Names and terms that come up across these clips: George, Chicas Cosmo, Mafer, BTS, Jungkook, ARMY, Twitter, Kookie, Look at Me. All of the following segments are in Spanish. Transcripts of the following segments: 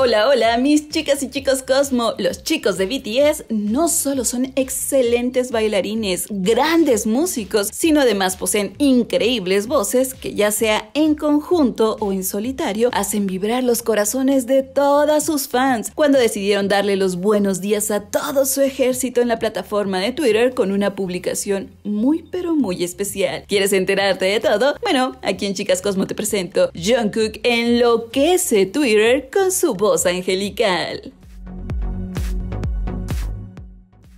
Hola, hola, mis chicas y chicos Cosmo. Los chicos de BTS no solo son excelentes bailarines, grandes músicos, sino además poseen increíbles voces que, ya sea en conjunto o en solitario, hacen vibrar los corazones de todas sus fans. Cuando decidieron darle los buenos días a todo su ejército en la plataforma de Twitter con una publicación muy pero muy especial. ¿Quieres enterarte de todo? Bueno, aquí en Chicas Cosmo te presento: Jungkook enloquece Twitter con su voz angelical.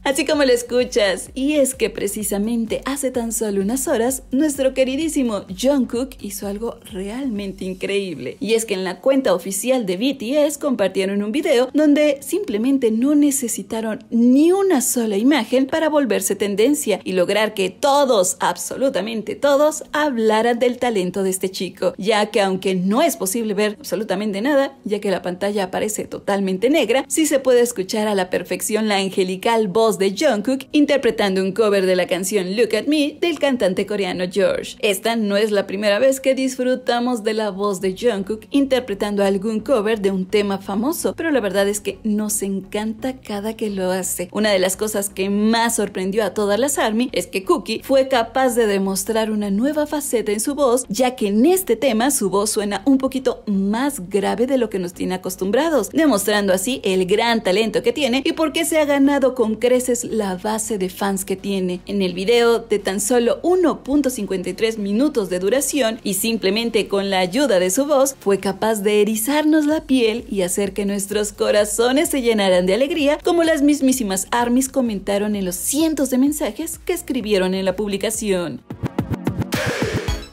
Así como lo escuchas, y es que precisamente hace tan solo unas horas, nuestro queridísimo Jungkook hizo algo realmente increíble. Y es que en la cuenta oficial de BTS compartieron un video donde simplemente no necesitaron ni una sola imagen para volverse tendencia y lograr que todos, absolutamente todos, hablaran del talento de este chico, ya que aunque no es posible ver absolutamente nada, ya que la pantalla aparece totalmente negra, sí se puede escuchar a la perfección la angelical voz de Jungkook interpretando un cover de la canción Look at Me del cantante coreano George. Esta no es la primera vez que disfrutamos de la voz de Jungkook interpretando algún cover de un tema famoso, pero la verdad es que nos encanta cada que lo hace. Una de las cosas que más sorprendió a todas las ARMY es que Kookie fue capaz de demostrar una nueva faceta en su voz, ya que en este tema su voz suena un poquito más grave de lo que nos tiene acostumbrados, demostrando así el gran talento que tiene y por qué se ha ganado con creces la base de fans que tiene. En el video de tan solo 1.53 minutos de duración y simplemente con la ayuda de su voz, fue capaz de erizarnos la piel y hacer que nuestros corazones se llenaran de alegría, como las mismísimas ARMYs comentaron en los cientos de mensajes que escribieron en la publicación.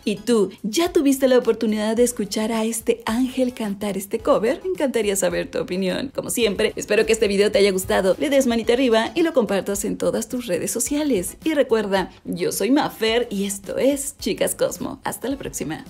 ¿Y tú, ya tuviste la oportunidad de escuchar a este ángel cantar este cover? Me encantaría saber tu opinión. Como siempre, espero que este video te haya gustado, le des manita arriba y lo compartas en todas tus redes sociales. Y recuerda, yo soy Mafer y esto es Chicas Cosmo. Hasta la próxima.